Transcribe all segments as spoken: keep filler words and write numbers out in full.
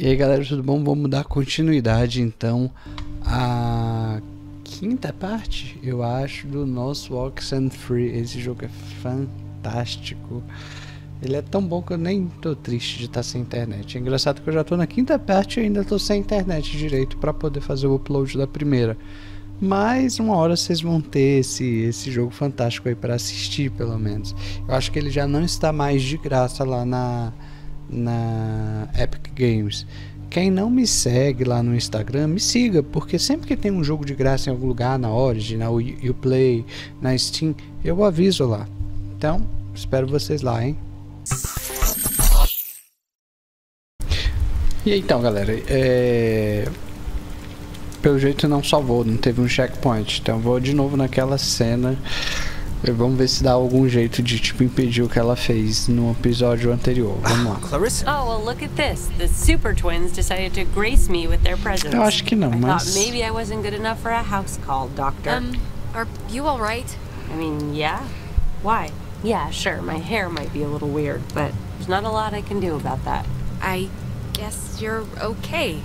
E aí galera, tudo bom? Vamos dar continuidade então à quinta parte, eu acho, do nosso Oxenfree. Esse jogo é fantástico. Ele é tão bom que eu nem tô triste de estar sem internet. É engraçado que eu já tô na quinta parte e ainda tô sem internet direito para poder fazer o upload da primeira. Mas uma hora vocês vão ter esse, esse jogo fantástico aí para assistir, pelo menos. Eu acho que ele já não está mais de graça lá na, na Epic Games. Quem não me segue lá no Instagram, me siga, porque sempre que tem um jogo de graça em algum lugar, na Origin, na UPlay, na Steam, eu aviso lá. Então, espero vocês lá, hein? E aí, então, galera, é... pelo jeito não salvou, não teve um checkpoint, então vou de novo naquela cena. Vamos ver se dá algum jeito de tipo impedir o que ela fez no episódio anterior. Vamos lá. Clarissa? Oh, well, look at this. The super twins decided to grace me with their presence. Eu acho que não, mas I thought maybe I wasn't good enough for a house call, doctor. Um, are you all right? I mean, yeah. Why? Yeah, sure. My hair might be a little weird, but there's not a lot I can do about that. I guess you're okay.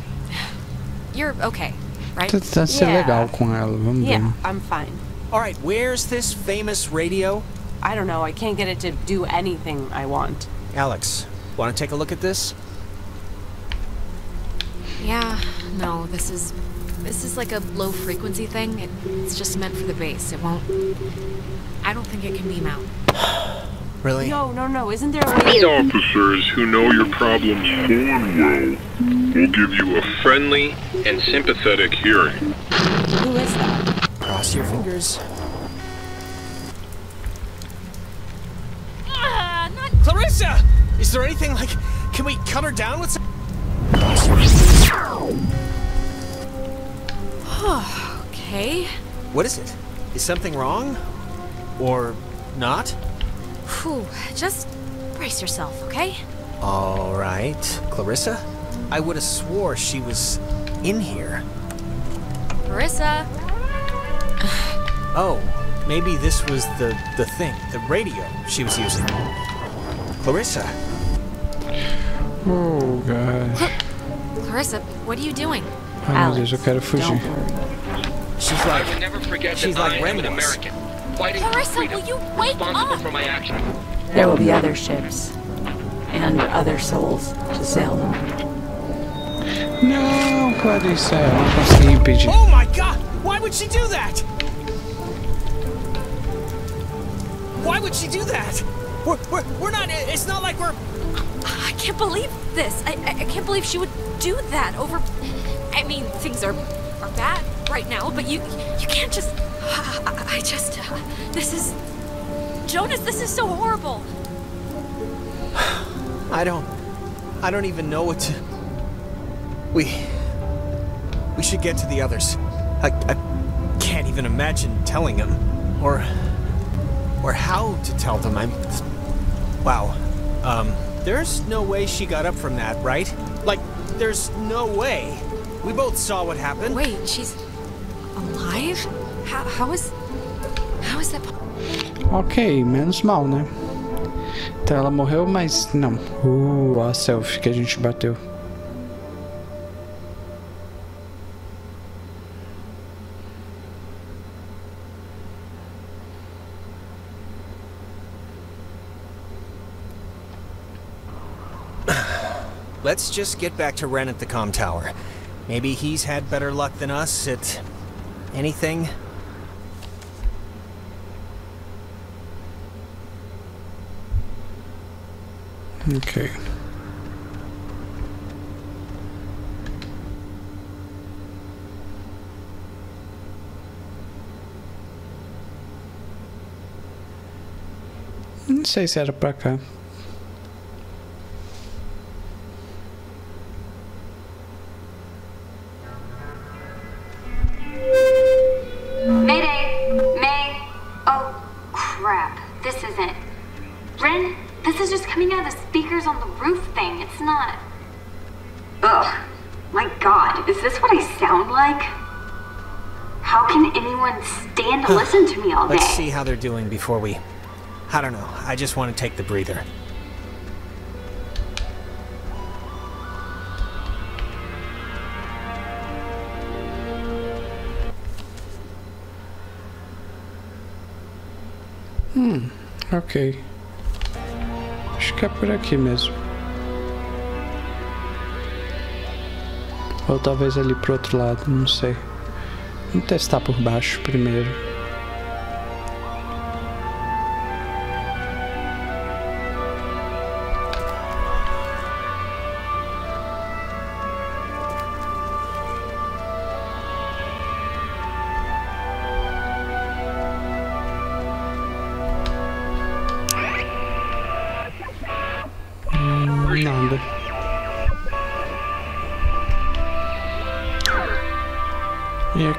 You're okay. Right? Tá sendo yeah. legal com ela, vamos yeah, ver. I'm fine. All right, where's this famous radio? I don't know, I can't get it to do anything I want. Alex, want to take a look at this? Yeah, no, this is this is like a low frequency thing. It, it's just meant for the bass. It won't I don't think it can beam out. Really? No, no, no, isn't there a radio? Officers who know your problems form will will give you a friendly and sympathetic hearing. Who is that? Cross your fingers. Uh, not Clarissa! Is there anything like, can we cut her down with some? Oh, okay. What is it? Is something wrong? Or not? Whew, just brace yourself, okay? All right, Clarissa. I would have swore she was in here. Clarissa. Oh, maybe this was the the thing, the radio she was using. Clarissa. Oh god. Look, Clarissa, what are you doing? Alex, I gotta fugir. She's like, I never forget she's that like I am an American. Clarissa, will you wake up? For my action. There will be other ships and other souls to sail them. Não, Clarissa, eu não consegui impedir. Oh my god! Why would she do that? Why would she do that? We're we're we're not it's not like we're I can't believe this. I I can't believe she would do that over I mean, things are are bad right now, but you you can't just I, I just uh, this is Jonas, this is so horrible. I don't I don't even know what to We... we should get to the others. I, I can't even imagine telling them, or... or how to tell them. I'm... Wow. Um, there's no way she got up from that, right? Like, there's no way. We both saw what happened. Wait, she's... alive? How, how is... how is that... Ok, menos mal, né? Então ela morreu, mas não. Uh, a selfie que a gente bateu. Let's just get back to Ren at the comm tower. Maybe he's had better luck than us at anything. Okay. Não sei se era pra cá. Listen to me all day. Let's see how they're doing before we... I don't know. I just want to take the breather. Hmm, okej. Fica por aqui mesmo. Ou talvez ali pro outro lado, não sei. Vamos testar por baixo primeiro.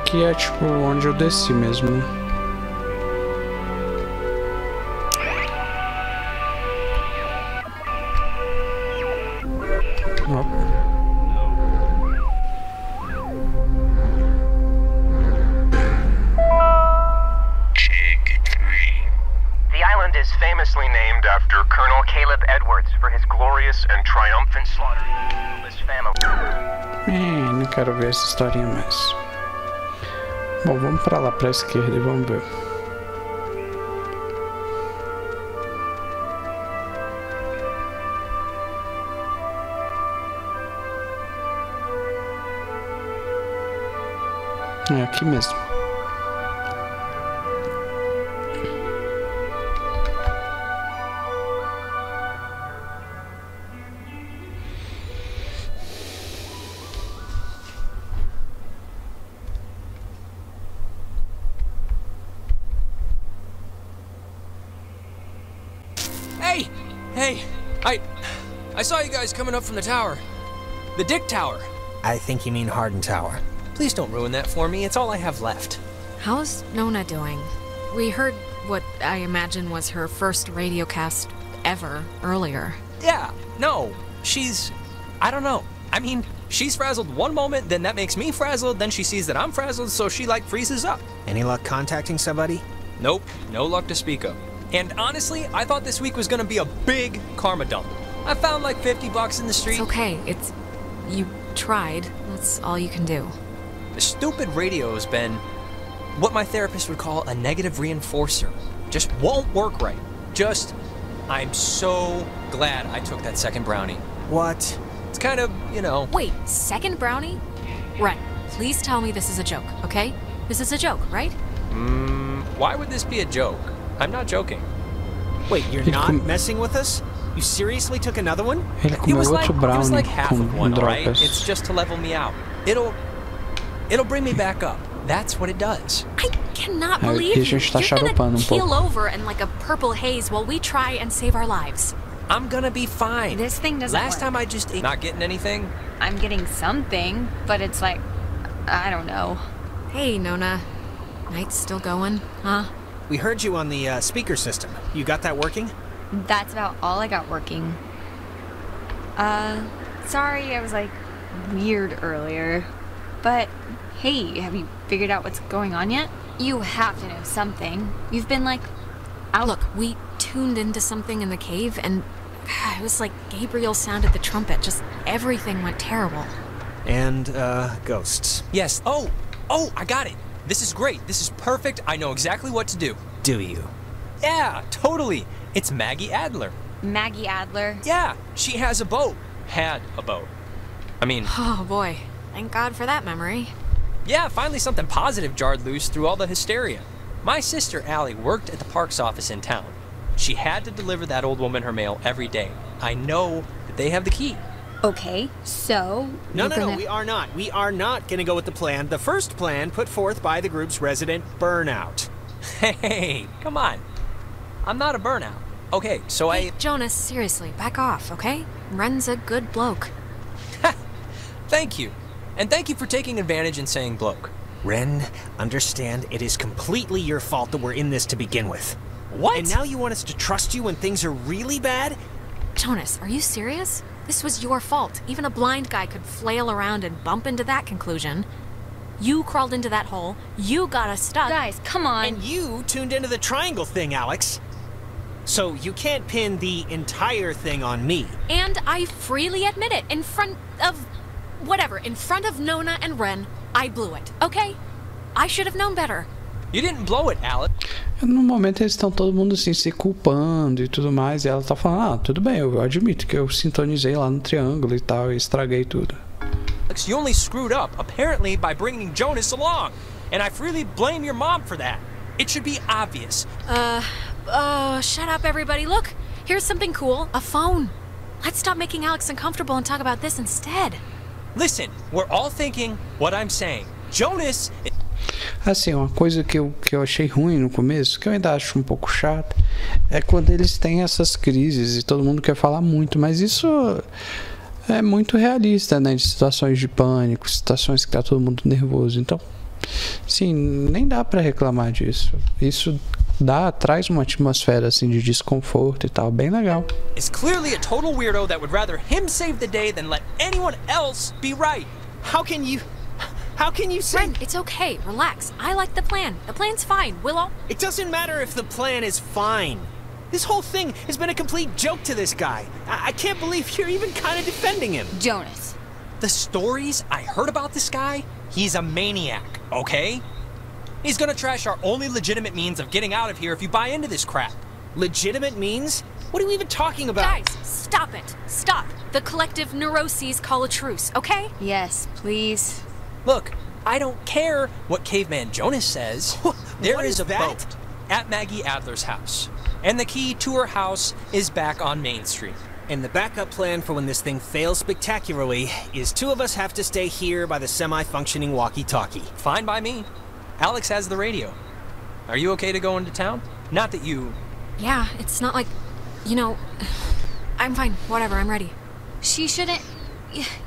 Aqui é tipo onde eu desci mesmo. Ó. The island is famously named after Colonel Caleb Edwards for his glorious and triumphant slaughter of his family. Não quero ver essa historinha mais. Bom, vamos pra lá, pra esquerda, e vamos ver. É aqui mesmo. I saw you guys coming up from the tower. The Dick Tower. I think you mean Harden Tower. Please don't ruin that for me. It's all I have left. How's Nona doing? We heard what I imagine was her first radiocast ever earlier. Yeah, no. She's... I don't know. I mean, she's frazzled one moment, then that makes me frazzled, then she sees that I'm frazzled, so she, like, freezes up. Any luck contacting somebody? Nope. No luck to speak of. And honestly, I thought this week was gonna be a big karma dump. I found like fifty bucks in the street. It's okay, it's... you tried. That's all you can do. The stupid radio has been what my therapist would call a negative reinforcer. Just won't work right. Just... I'm so glad I took that second brownie. What? It's kind of, you know... Wait, second brownie? Right. Please tell me this is a joke, okay? This is a joke, right? Mm, why would this be a joke? I'm not joking. Wait, you're not messing with us? You seriously took another one? It was like, it was like half of one, right? It's just to level me out. It'll, it'll bring me back up. That's what it does. I cannot believe you're gonna keel over in like a purple haze while we try and save our lives. I'm gonna be fine. This thing doesn't work. Last time I just ate. Not getting anything? I'm getting something, but it's like, I don't know. Hey, Nona. Night's still going, huh? We heard you on the uh, speaker system. You got that working? That's about all I got working. Uh, sorry I was, like, weird earlier. But, hey, have you figured out what's going on yet? You have to know something. You've been, like, out. Look, we tuned into something in the cave, and it was like Gabriel sounded the trumpet. Just everything went terrible. And, uh, ghosts. Yes. Oh! Oh, I got it! This is great. This is perfect. I know exactly what to do. Do you? Yeah, totally! It's Maggie Adler. Maggie Adler? Yeah, she has a boat. Had a boat. I mean... Oh boy, thank God for that memory. Yeah, finally something positive jarred loose through all the hysteria. My sister Allie worked at the parks office in town. She had to deliver that old woman her mail every day. I know that they have the key. Okay, so... No, no, gonna... no, we are not. We are not gonna go with the plan. The first plan put forth by the group's resident burnout. Hey, come on. I'm not a burnout. Okay, so hey, I... Jonas, seriously, back off, okay? Ren's a good bloke. Thank you. And thank you for taking advantage and saying bloke. Ren, understand it is completely your fault that we're in this to begin with. What? And now you want us to trust you when things are really bad? Jonas, are you serious? This was your fault. Even a blind guy could flail around and bump into that conclusion. You crawled into that hole, you got us stuck. Guys, come on. And you tuned into the triangle thing, Alex. So you can't pin the entire thing on me. And I freely admit it, in front of... whatever, in front of Nona and Ren, I blew it, okay? I should have known better. You didn't blow it, Alex. No momento eles estão todo mundo assim, se culpando e tudo mais, e ela tá falando, ah, tudo bem, eu admito que eu sintonizei lá no triângulo e tal, e estraguei tudo. You only screwed up, apparently, by bringing Jonas along, and I freely blame your mom for that. It should be obvious. Uh, oh, shut up, everybody. Look, here's something cool, a phone. Let's stop making Alex uncomfortable and talk about this instead. Listen, we're all thinking what I'm saying. Jonas... Assim, uma coisa que eu, que eu achei ruim no começo, que eu ainda acho um pouco chato, é quando eles têm essas crises e todo mundo quer falar muito, mas isso é muito realista, né? De situações de pânico, situações que tá todo mundo nervoso, então, sim, nem dá pra reclamar disso. Isso dá, traz uma atmosfera assim de desconforto e tal, bem legal. It's clearly a total weirdo that would rather him save the day than let anyone else be right. How can you... How can you say? Frank, it's okay. Relax. I like the plan. The plan's fine, Willow. It doesn't matter if the plan is fine. This whole thing has been a complete joke to this guy. I, I can't believe you're even kind of defending him. Jonas. The stories I heard about this guy, he's a maniac, okay? He's gonna trash our only legitimate means of getting out of here if you buy into this crap. Legitimate means? What are we even talking about? Guys, stop it. Stop. The collective neuroses call a truce, okay? Yes, please. Look, I don't care what Caveman Jonas says. There is, is a that? boat at Maggie Adler's house, and the key to her house is back on Main Street. And the backup plan for when this thing fails spectacularly is two of us have to stay here by the semi-functioning walkie-talkie. Fine by me. Alex has the radio. Are you okay to go into town? Not that you... Yeah, it's not like, you know, I'm fine, whatever, I'm ready. She shouldn't...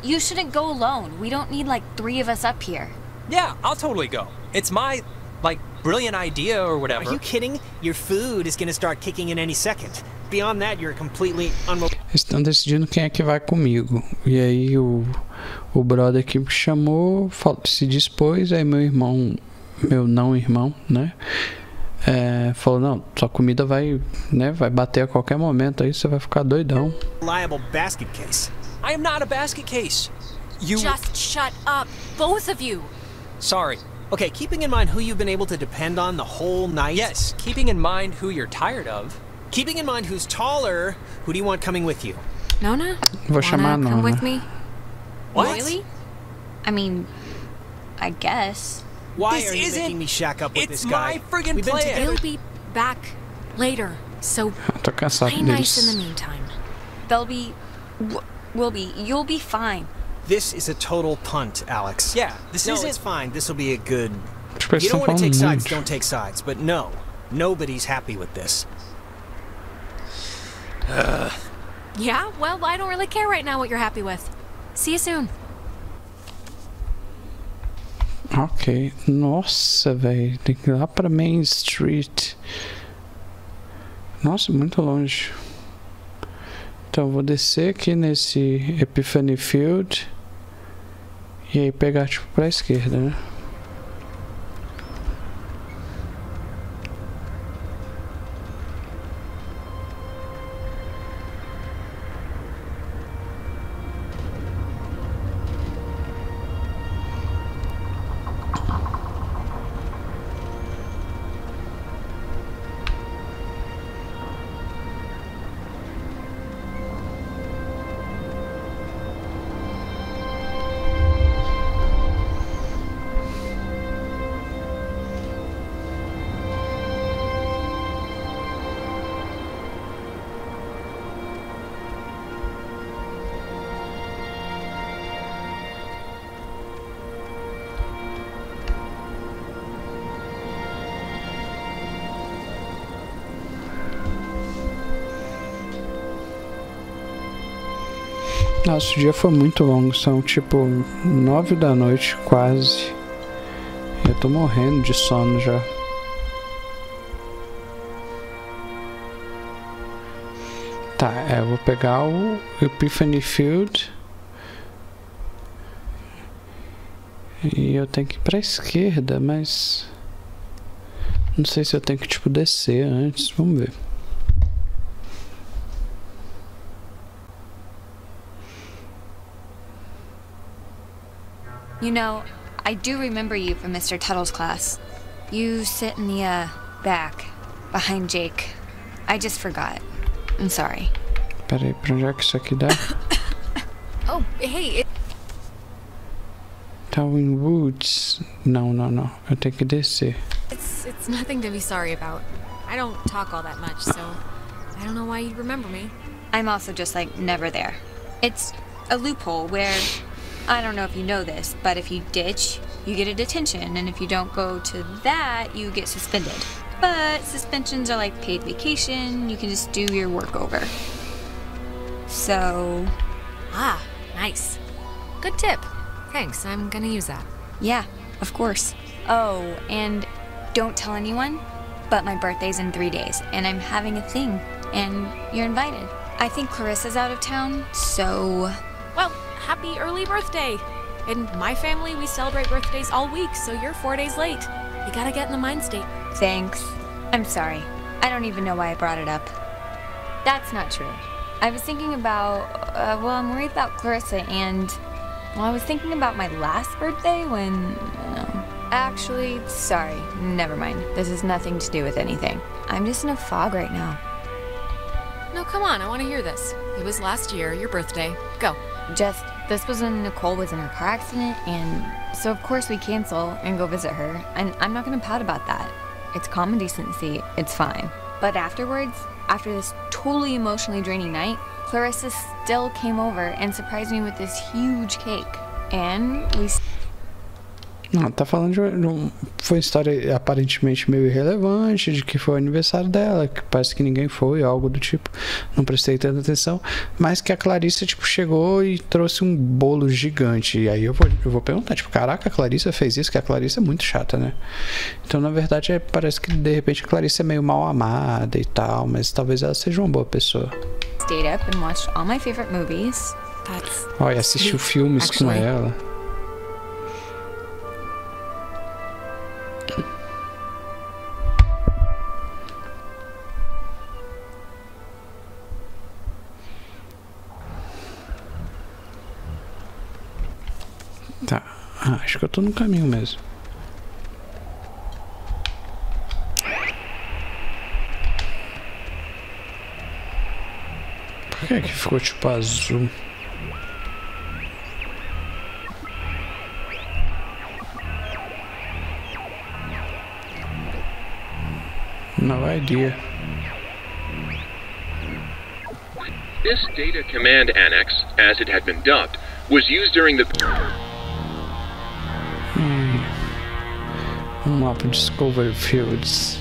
You shouldn't go alone. We don't need like three of us up here. Yeah, I'll totally go. It's my, like, brilliant idea or whatever. Are you kidding? Your food is gonna start kicking in any second. Beyond that, you're completely unmo- Estão decidindo quem é que vai comigo. E aí o, o brother que me chamou se dispôs, aí meu irmão, meu não irmão, né? É, falou, não, sua comida vai, né, vai bater a qualquer momento, aí você vai ficar doidão. Reliable basket case. I am not a basket case. You just shut up, both of you. Sorry. Okay, keeping in mind who you've been able to depend on the whole night. Yes, keeping in mind who you're tired of. Keeping in mind who's taller. Who do you want coming with you? Nona? Vou chamar Nona. Come with me. What? Really? I mean, I guess. Why this are you making me shack up with it's this guy? It's my friggin' We've plan. He'll be back later, so play nice in the meantime. They'll be. Will be. You'll be fine. This is a total punt, Alex. Yeah, this no, isn't fine. This will be a good... You don't want to take sides, don't take sides. But no, nobody's happy with this. Uh. Yeah, well, I don't really care right now what you're happy with. See you soon. Okay. Nossa, velho. Tem que ir lá pra Main Street. Nossa, muito longe. Então vou descer aqui nesse Epiphany Field e aí pegar tipo para a esquerda, né? Nosso dia foi muito longo, são tipo nove da noite quase. Eu tô morrendo de sono já. Tá, é, eu vou pegar o Epiphany Field. E eu tenho que ir pra esquerda, mas... Não sei se eu tenho que tipo descer antes, vamos ver. You know, I do remember you from Mister Tuttle's class. You sit in the, uh, back, Behind Jake. I just forgot. I'm sorry. Peraí, pra onde é que isso aqui dá? Oh, hey! It... Town Woods. Não, não, não. Eu tenho que descer. It's, it's nothing to be sorry about. I don't talk all that much, so I don't know why you'd remember me. I'm also just like never there. It's a loophole where, I don't know if you know this, but if you ditch, you get a detention, and if you don't go to that, you get suspended. But suspensions are like paid vacation, you can just do your work over. So... Ah, nice. Good tip. Thanks, I'm gonna use that. Yeah, of course. Oh, and don't tell anyone, but my birthday's in three days, and I'm having a thing, and you're invited. I think Clarissa's out of town, so... Well, happy early birthday! In my family, we celebrate birthdays all week, so you're four days late. You gotta get in the mind state. Thanks. I'm sorry. I don't even know why I brought it up. That's not true. I was thinking about... Uh, well, I'm worried about Clarissa, and... Well, I was thinking about my last birthday when... Uh, Actually, sorry. Never mind. This has nothing to do with anything. I'm just in a fog right now. No, come on. I want to hear this. It was last year, your birthday. Go. Just, this was when Nicole was in a car accident, and so of course we cancel and go visit her. And I'm not going to pout about that. It's common decency. It's fine. But afterwards, after this totally emotionally draining night, Clarissa still came over and surprised me with this huge cake. And we... Não, tá falando de um, foi uma história aparentemente meio irrelevante, de que foi o aniversário dela, que parece que ninguém foi, algo do tipo, não prestei tanta atenção, mas que a Clarissa, tipo, chegou e trouxe um bolo gigante, e aí eu vou, eu vou perguntar, tipo, caraca, a Clarissa fez isso, que a Clarissa é muito chata, né? Então, na verdade, é, parece que, de repente, a Clarissa é meio mal amada e tal, mas talvez ela seja uma boa pessoa. Stayed up and watched all my favorite movies. That's... Olha, assistiu filmes Actually... com ela. Tá, ah, acho que eu tô no caminho mesmo. Por que é que ficou tipo azul? No idea. This data command annex, as it had been dubbed, was used during the... Um mapa de Discovery Fields.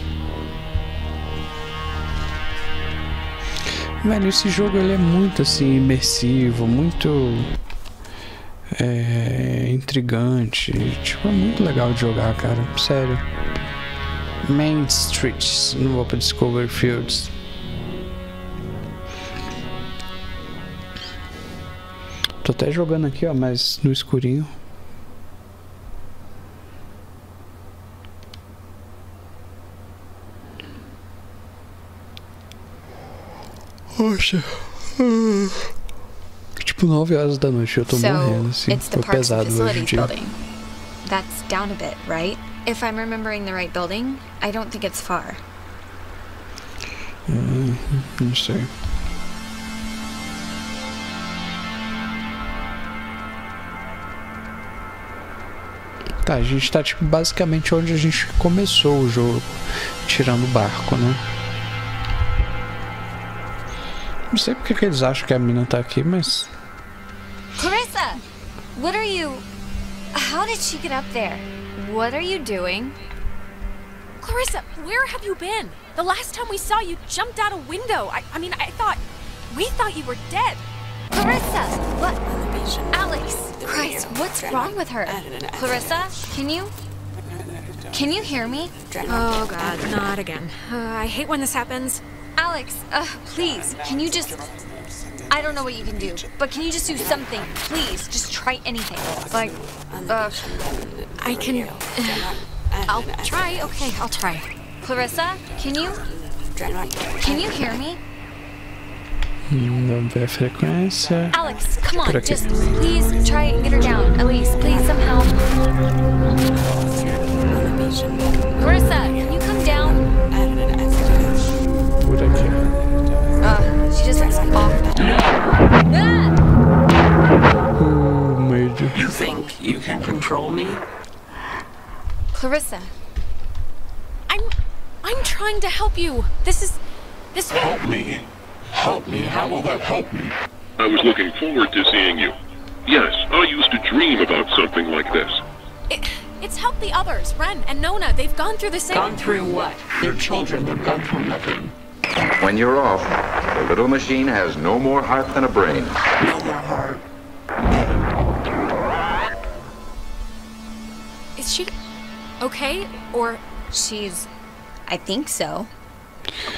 Velho, esse jogo ele é muito assim imersivo, muito é, intrigante. Tipo, é muito legal de jogar, cara. Sério. Main Street no mapa de Discovery Fields. Tô até jogando aqui, ó, mas no escurinho. Poxa. Tipo nove horas da noite, eu tô morrendo assim. Foi pesado hoje em dia. That's down a bit, right? If I'm remembering the right building, I don't think it's far. Hum, não sei. Tá, a gente tá tipo basicamente onde a gente começou o jogo, tirando o barco, né? Não sei porque que eles acham que a mina tá aqui, mas... Clarissa! What are you... How did she get up there? What are you doing? Clarissa, where have you been? The last time we saw you jumped out a window. I, I mean, I thought... We thought you were dead. Clarissa! What? Alex! Christ, what's wrong with her? Clarissa, can you... Can you hear me? Oh, God, not again. Uh, I hate when this happens. Alex, uh, please, can you just... I don't know what you can do, but can you just do something? Please, just try anything. Like, uh... I can... I'll try, okay, I'll try. Clarissa, can you... Can you hear me? Alex, come on, just please try and get her down. Elise, please, somehow. Clarissa, can you come down? think you can control me? Clarissa, I'm... I'm trying to help you. This is... this... Help me? Help me? How will that help me? I was looking forward to seeing you. Yes, I used to dream about something like this. It, it's helped the others. Ren and Nona, they've gone through the same... Gone through what? They're children. They've gone through nothing. When you're off, the little machine has no more heart than a brain. No more heart. Is she okay, or... She's... I think so.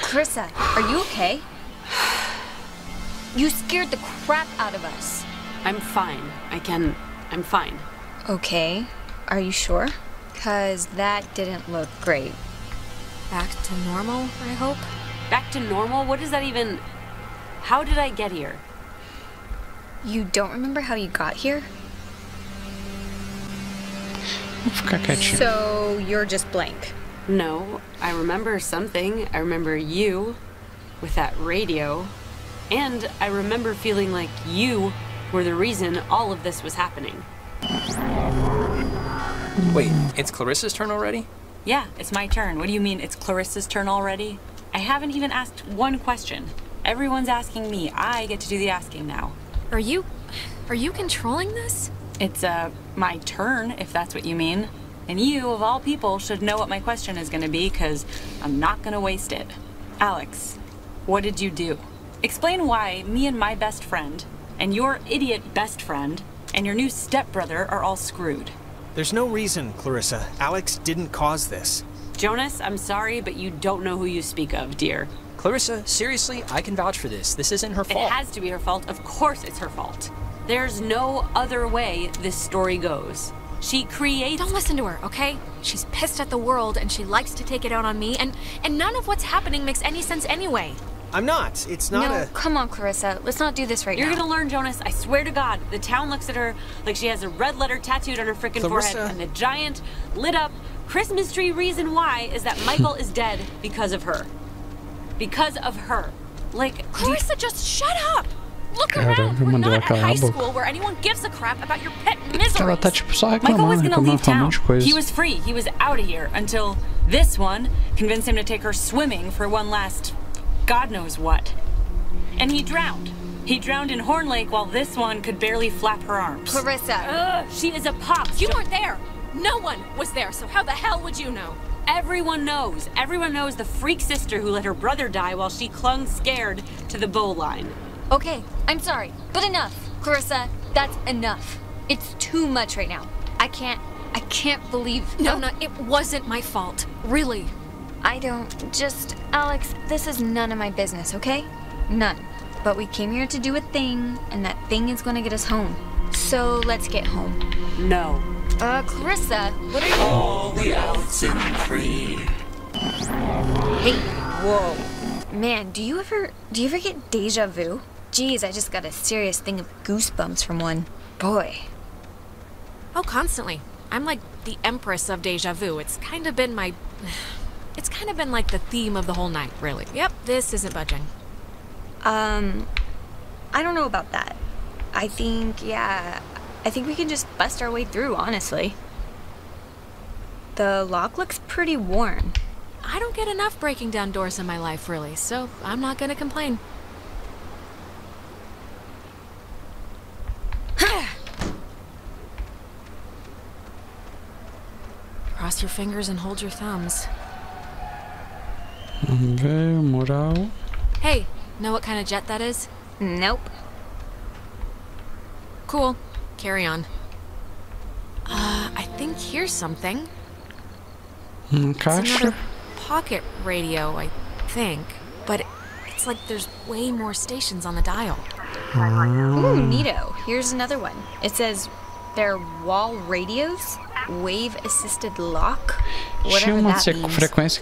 Clarissa, are you okay? You scared the crap out of us. I'm fine. I can... I'm fine. Okay. Are you sure? 'Cause that didn't look great. Back to normal, I hope? Back to normal? What does that even... How did I get here? You don't remember how you got here? So, you're just blank? No, I remember something. I remember you, with that radio. And I remember feeling like you were the reason all of this was happening. Wait, it's Clarissa's turn already? Yeah, it's my turn. What do you mean, it's Clarissa's turn already? I haven't even asked one question. Everyone's asking me. I get to do the asking now. Are you... are you controlling this? It's, uh, my turn, if that's what you mean. And you, of all people, should know what my question is gonna be, 'cause I'm not gonna waste it. Alex, what did you do? Explain why me and my best friend, and your idiot best friend, and your new stepbrother are all screwed. There's no reason, Clarissa. Alex didn't cause this. Jonas, I'm sorry, but you don't know who you speak of, dear. Clarissa, seriously, I can vouch for this. This isn't her fault. It has to be her fault. Of course it's her fault. There's no other way this story goes. She creates... Don't listen to her, okay? She's pissed at the world, and she likes to take it out on me, and, and none of what's happening makes any sense anyway. I'm not. It's not no, a... No, come on, Clarissa. Let's not do this right You're now. You're gonna learn, Jonas. I swear to God. The town looks at her like she has a red letter tattooed on her frickin' forehead, and the giant, lit-up, Christmas tree reason why is that Michael is dead because of her. Because of her. Like, Clarissa, just shut up! Look around! We're not at high school where anyone gives a crap about your pet misery. Michael was gonna leave town. He was free. He was out of here until this one convinced him to take her swimming for one last... God knows what. And he drowned. He drowned in Horn Lake while this one could barely flap her arms. Clarissa. Ugh, she is a pop. You weren't there. No one was there, so how the hell would you know? Everyone knows. Everyone knows the freak sister who let her brother die while she clung scared to the bowline. Okay, I'm sorry, but enough. Clarissa, that's enough. It's too much right now. I can't, I can't believe. No, no, it wasn't my fault. Really. I don't, just, Alex, this is none of my business, okay? None. But we came here to do a thing, and that thing is gonna get us home. So let's get home. No. Uh, Clarissa, what are you- All the Oxenfree. Hey, whoa. Man, do you ever, do you ever get deja vu? Geez, I just got a serious thing of goosebumps from one. Boy. Oh, constantly. I'm like the empress of deja vu. It's kind of been my... It's kind of been like the theme of the whole night, really. Yep, this isn't budging. Um, I don't know about that. I think, yeah, I think we can just bust our way through, honestly. The lock looks pretty worn. I don't get enough breaking down doors in my life, really, so I'm not gonna complain. Cross your fingers and hold your thumbs. Hey, know what kind of jet that is? Nope. Cool. Carry on. Uh, I think here's something. Okay. It's another pocket radio, I think. But it's like there's way more stations on the dial. Ooh, neato. Here's another one. It says, they're wall radios? Wave assisted lock? Whatever that means. Oh,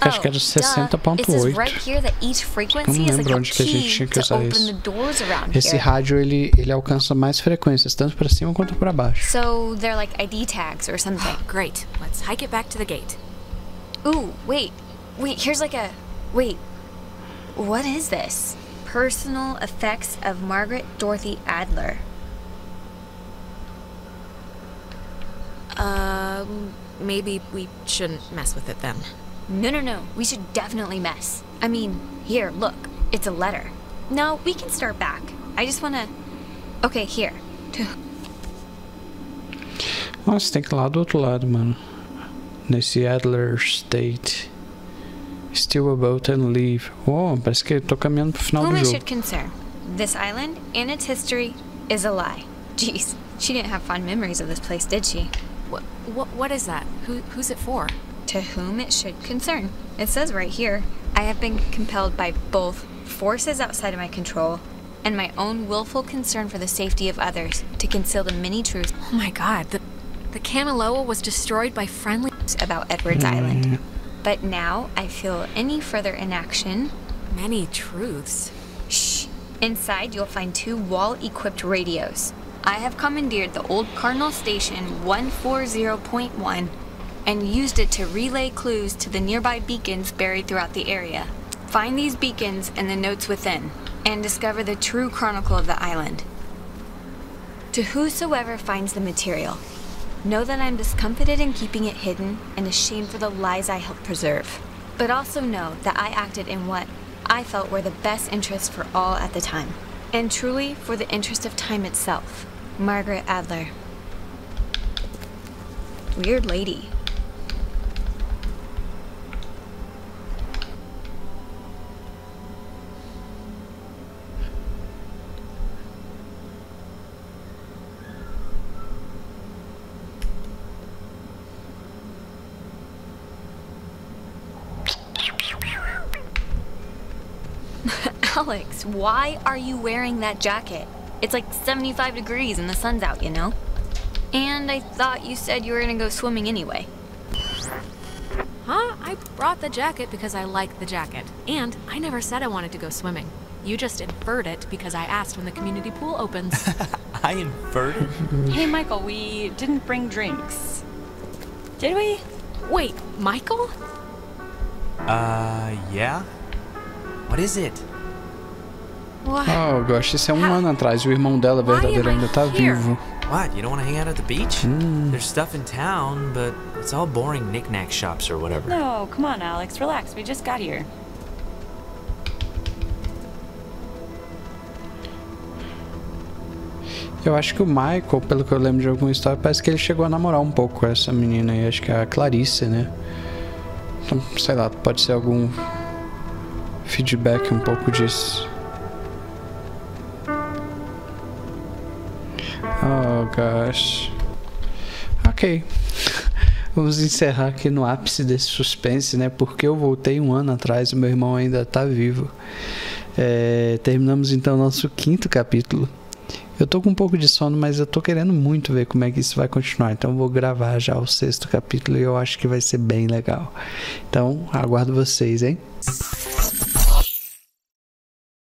duh. It says right here that each frequency is like a key to open the doors around here. Esse rádio ele ele alcança mais frequências, tanto para cima quanto para baixo. So they're like I D tags or something. Great. Let's hike it back to the gate. Ooh, wait. Wait, here's like a wait. What is this? Personal effects of Margaret Dorothy Adler. Uh, maybe we shouldn't mess with it then. No, no, no. We should definitely mess. I mean, here, look. It's a letter. No, we can start back. I just want to... Okay, here. Nossa, tem que ir lá do outro lado, mano. Nesse Adler State. Steal a boat and leave. Oh, parece que eu tô caminhando pro final do jogo. Whom I should concern. This island and its history is a lie. Jeez, she didn't have fond memories of this place, did she? What, what, what is that? Who, who's it for? To whom it should concern. It says right here, I have been compelled by both forces outside of my control and my own willful concern for the safety of others to conceal the many truths. Oh my God, the, the Canaloa was destroyed by friendly about Edwards mm. Island. But now I feel any further inaction. Many truths. Shh. Inside you'll find two wall-equipped radios. I have commandeered the old Cardinal Station one forty point one and used it to relay clues to the nearby beacons buried throughout the area. Find these beacons and the notes within, and discover the true chronicle of the island. To whosoever finds the material, know that I'm discomfited in keeping it hidden and ashamed for the lies I helped preserve. But also know that I acted in what I felt were the best interests for all at the time, and truly for the interest of time itself. Margaret Adler. Weird lady. Alex, why are you wearing that jacket? It's like seventy-five degrees and the sun's out, you know? And I thought you said you were gonna go swimming anyway. Huh? I brought the jacket because I like the jacket. And I never said I wanted to go swimming. You just inferred it because I asked when the community pool opens. I inferred it? Hey, Michael, we didn't bring drinks. Did we? Wait, Michael? Uh, yeah? What is it? Oh, gosh, isso é um ano atrás. O irmão dela verdadeiro ainda tá vivo. What? You don't want to hang out at the beach? Mm. There's stuff in town, but it's all boring knick-knack shops or whatever. No, come on, Alex, relax. We just got here. Eu acho que o Michael, pelo que eu lembro de alguma história, parece que ele chegou a namorar um pouco com essa menina aí. Acho que é a Clarice, né? Então, sei lá, pode ser algum feedback um pouco disso. Oh, gosh. Ok. Vamos encerrar aqui no ápice desse suspense, né? Porque eu voltei um ano atrás e meu irmão ainda tá vivo. É, terminamos então nosso quinto capítulo. Eu tô com um pouco de sono, mas eu tô querendo muito ver como é que isso vai continuar. Então eu vou gravar já o sexto capítulo e eu acho que vai ser bem legal. Então, aguardo vocês, hein?